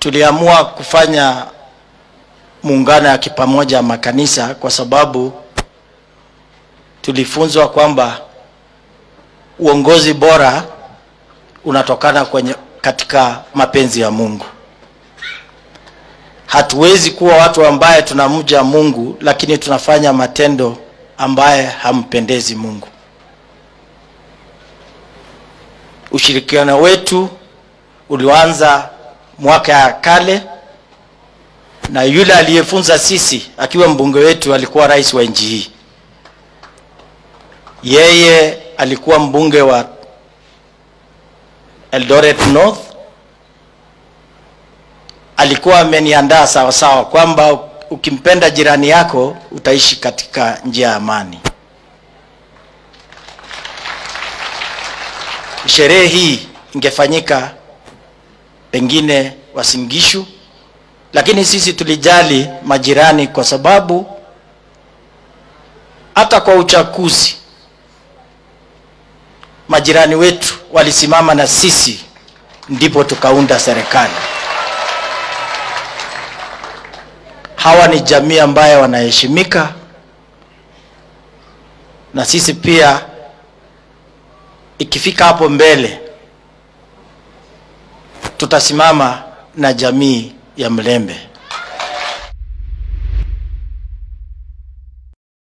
tuliamua kufanya muungano ya kipamoja makanisa kwa sababu tulifunzwa kwamba uongozi bora unatokana katika mapenzi ya Mungu. Hatuwezi kuwa watu ambaye tunamja Mungu lakini tunafanya matendo ambaye hampendezi Mungu. Ushirikiano wetu ulianza mwaka ya kale, na yule aliyefunza sisi akiwa mbunge wetu alikuwa rais wa nchi hii. Yeye alikuwa mbunge wa Eldoret North. Alikuwa ameniandaa sawa sawa kwamba ukimpenda jirani yako utaishi katika njia ya amani. Sherehe hii ingefanyika pengine Wasingishu, lakini sisi tulijali majirani kwa sababu hata kwa uchaguzi majirani wetu walisimama na sisi, ndipo tukaunda serikali. Hawa ni jamii ambayo wanaheshimika, na sisi pia ikifika hapo mbele tutasimama na jamii ya Mlembe.